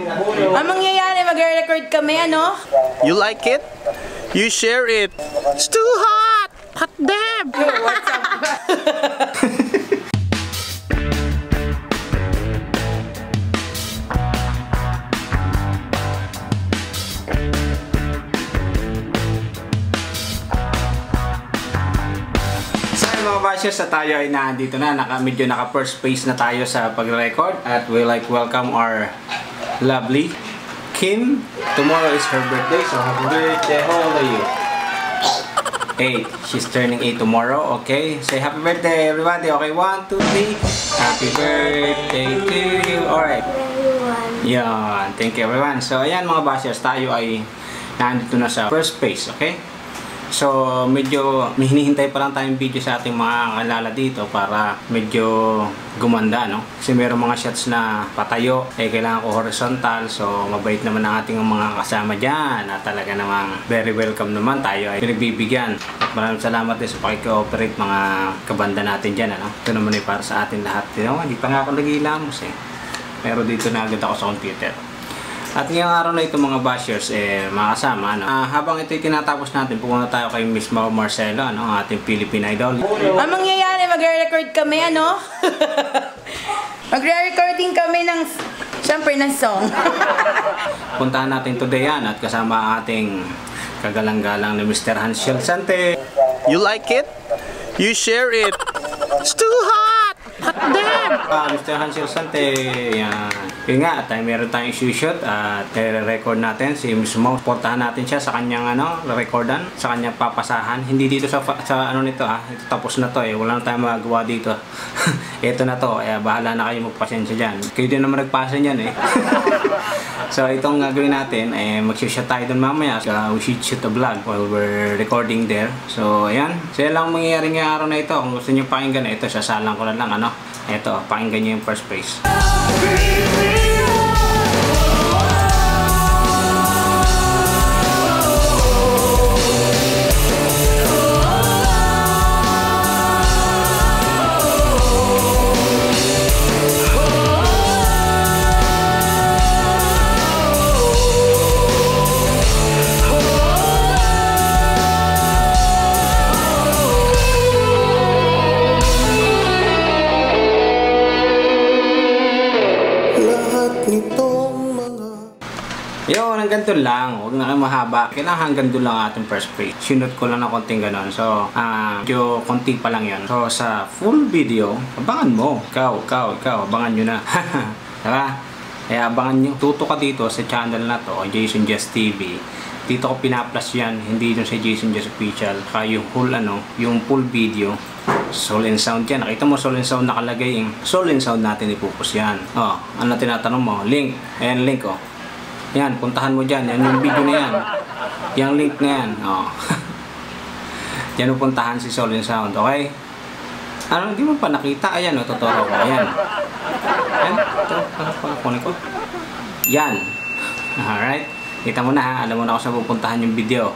Ang mangyayari, mag-record kami, ano? You like it? You share it. It's too hot! Hot damn! What's up? Sa tayo ay nandito na, medyo naka first phase na tayo sa pag-record at we like welcome our lovely Kim. Tomorrow is her birthday, so happy birthday. How old are you? 8. She's turning 8 tomorrow. Okay, say happy birthday everybody. Okay, 1, 2, 3. Happy birthday to you. Alright, yan, thank you everyone. So ayan mga bashers, tayo ay nandito na sa first phase. Okay, so medyo hinihintay pa lang tayong video sa ating mga kalala dito para medyo gumanda, no? Kasi meron mga shots na patayo, eh kailangan ko horizontal. So mabait naman ang ating mga kasama dyan, at talaga namang very welcome naman tayo ay pinagbibigyan. Maraming salamat din sa pakikooperate mga kabanda natin dyan, ano? Ito naman ay para sa atin lahat. Hindi pa nga ako nag-ilamos eh, pero dito na agad ako sa computer. At ngayong araw na ito mga bashers, mga kasama, ano? Habang ito'y tinatapos natin, pupunta tayo kay Miss Mau Marcelo, ano? Ang ating Philippine Idol. Ang mangyayari, magre-record kami, ano? Magre-recording kami ng, syempre, ng song. Puntahan natin today yan, at kasama ang ating kagalang-galang na Mr. Hanziel Sante. You like it? You share it. It's too hot! Hot damn! Mr. Hanziel Sante, yan. Yun nga, meron tayong shoot at record natin si Miss Mau. Portahan natin siya sa kanyang ano, recordan, sa kanyang papasahan. Hindi dito sa ano nito ha. Ito tapos na to eh. Wala na tayong magagawa dito. Ito na to. Eh, bahala na kayo, magpasensya dyan. Kayo din naman nagpasa niyan eh. So itong gagawin natin, mag-shoot tayo dun mamaya. We should shoot a vlog while we're recording there. So ayan. So yan lang mangyayari ngayong araw na ito. Kung gusto nyo pakinggan, ito sasalang ko na lang ano. Ito, pakinggan nyo yung first place. Yo, hanggang doon lang. Huwag na kayo mahaba. Kailangan hanggang doon lang ating first page. Sinot ko lang ng konting ganon. So, medyo konti pa lang yun. So, sa full video, abangan mo. Ikaw. Abangan nyo na. Diba? Eh, abangan nyo. Tuto ka dito sa channel na to, Jazonjazz TV. Dito ko pina-plus yan. Hindi dun sa Jazonjazz Official. Kaya yung whole, ano, yung full video. Soul and Sound yan. Nakita mo, Soul and Sound nakalagay. Yung Soul and Sound natin ipupus yan. Oh, ano tinatanong mo? Link. Ayan, link, oh. Yan, puntahan mo dyan. Yan yung video na yan. Yung link na yan. Oh. Yan yung puntahan si Soul and Sound. Okay? Ano, hindi mo pa nakita? Ayan, o, tuturo ko. Ayan. Ayan. Kunin ko. Yan. Alright. Kita mo na ha. Alam mo na kung saan pupuntahan yung video.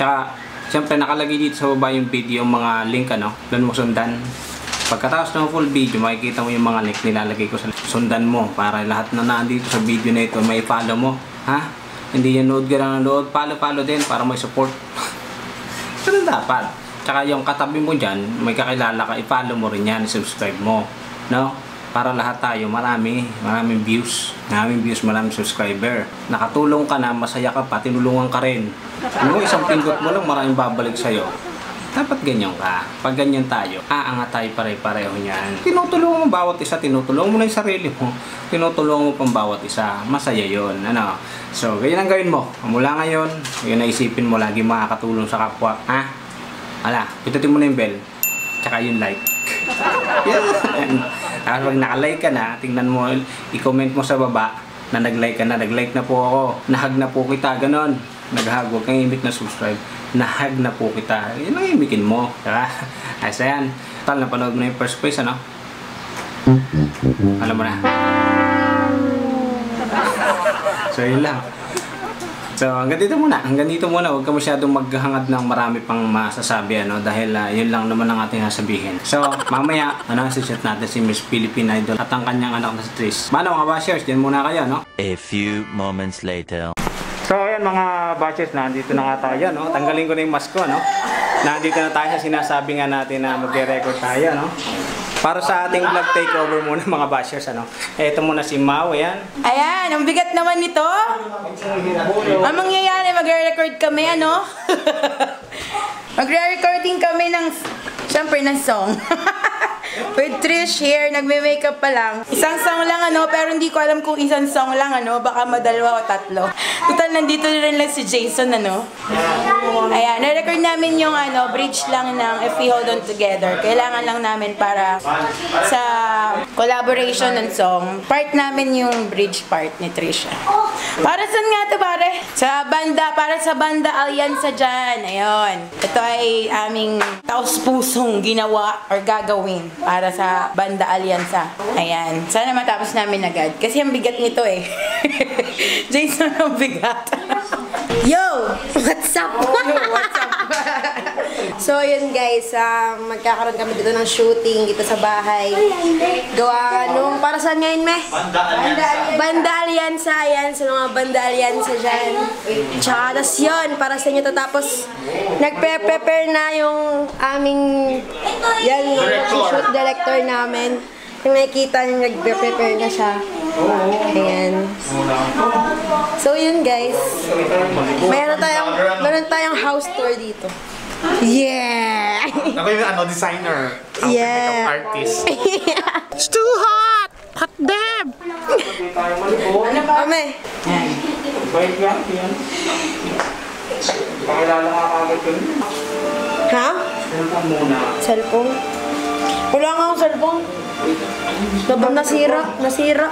Tsaka, siyempre, nakalagay dito sa baba yung video, yung mga link, ano? Doon mo sundan. Pagkatapos ng full video, makikita mo yung mga link nilalagay ko sa sundan mo. Para lahat na nandito sa video na ito, may follow mo. Ha? Hindi yan load ka lang ng load. Follow din para may support. Ganun dapat. Tsaka yung katabi mo dyan, may kakilala ka, i-follow mo rin yan, subscribe mo. No? Para lahat tayo, maraming views. Maraming views, maraming subscriber. Nakatulong ka na, masaya ka pa, tinulungan ka rin. Yung isang pindot mo lang, maraming babalik sa'yo. Dapat ganyan ka. Pag ganyan tayo, aangat tayo pare-pareho niyan. Tinutulungan mo bawat isa, tinutulungan mo na yung sarili mo. Tinutulungan mo pang bawat isa. Masaya yun, ano? So, ganyan ang gawin mo. Mula ngayon, yun na isipin mo, lagi makakatulong sa kapwa. Ha? Ala, pitutin mo na yung bell. Tsaka yung like. Yan. Tapos pag nakalike ka na, tingnan mo, i-comment mo sa baba na nag-like ka na. Nag-like na po ako. Nahag na po kita, ganon. Naghag, huwag kang imik na subscribe. Nahag na po kita. Yan ang imikin mo. Diba? Ayos na yan. Tal, napanood mo na yung first place, ano? Alam mo na. So, yun lang. So hanggang dito muna, huwag ka masyadong maghangad ng marami pang masasabi, ano, dahil yun lang naman ang ating sasabihin. So mamaya, ano, sishoot natin si Miss Philippine Idol at ang kanyang anak na si Trish. Mano mga bashers, dyan muna kayo, no? A few moments later. So ayan mga bashers, nandito na nga tayo, no? Tanggalin ko na yung mask ko, no? Nandito na tayo sa sinasabi nga natin na magre-record tayo, no? Para sa ating vlog takeover muna mga bashers, ano. Ito muna si Mau, ayan. Ayan, ang bigat naman nito. Ang mangyayari, magre-record kami, ano. Magre-recording kami ng, syempre, ng song. With Trish here, nagme-makeup pa lang. Isang song lang, ano, pero hindi ko alam kung isang song lang, ano. Baka madalawa o tatlo. Total, nandito rin lang si Jason, ano. Ayan, na-record namin yung, ano, bridge lang ng If We Hold On Together. Kailangan lang namin para sa collaboration ng song. Part namin yung bridge part ni Trisha. Para saan nga ito, pare? Sa banda, para sa banda Alyansa dyan. Ayun. Ito ay aming taus-pusong ginawa or gagawin para sa banda Alyansa. Ayan. Sana matapos namin agad. Kasi ang bigat nito, eh. Jason, ang bigat. Yo! What's up? Oh, yo, what's up? So, yun guys, magkakaroon kami dito ng shooting dito sa bahay. Gawa nung, para saan ngayon, meh? Banda Alyansa. Ayan, sa mga Banda Alyansa dyan. Tsaka, tas yun, para sa inyo to. Tapos, nagpe-prepare na yung aming, yan, shoot director namin. Yung nakikita niyo, nagpe-prepare na siya. Ayan. So, yun guys. Meron tayong house tour dito. Yeah! Ako yung ano, designer. Yeah. Makeup artist. It's too hot! Hot damn! Ame! Ha? Cellphone? Wala nga akong cellphone. Dabang nasira.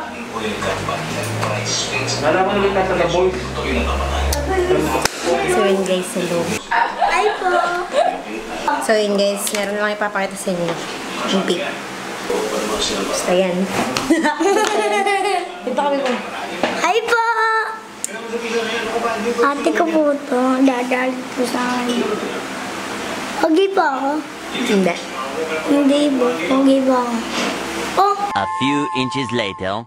So yun guys, hello. Hi po! So yun guys, meron lang ipapakita sa inyo. Yung pic. Basta yan. Dito kami po. Hi po! Ate ko po ito. Dadali po sa akin. Hugi po ako? Hindi. Hindi po. Hugi po ako. Oh! A few inches later.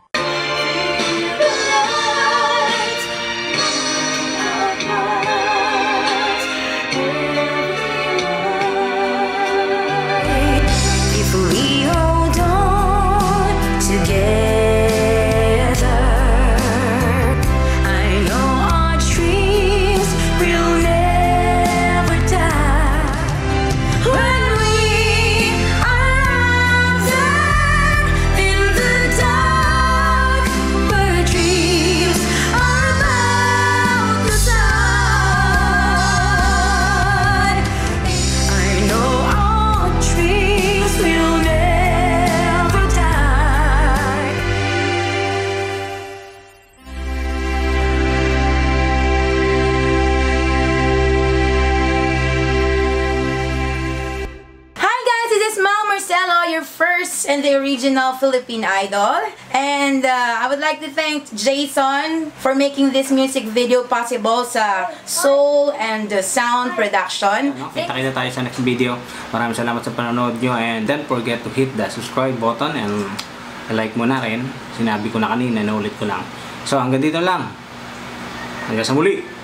And the original Philippine Idol, and I would like to thank Jason for making this music video possible sa Soul and Sound production. Kita-kita tayo sa next video. Maraming salamat sa panonood nyo, and don't forget to hit the subscribe button and like mo na rin. Sinabi ko na kanina, naulit ko lang. So hanggang dito lang. Hanggang sa muli.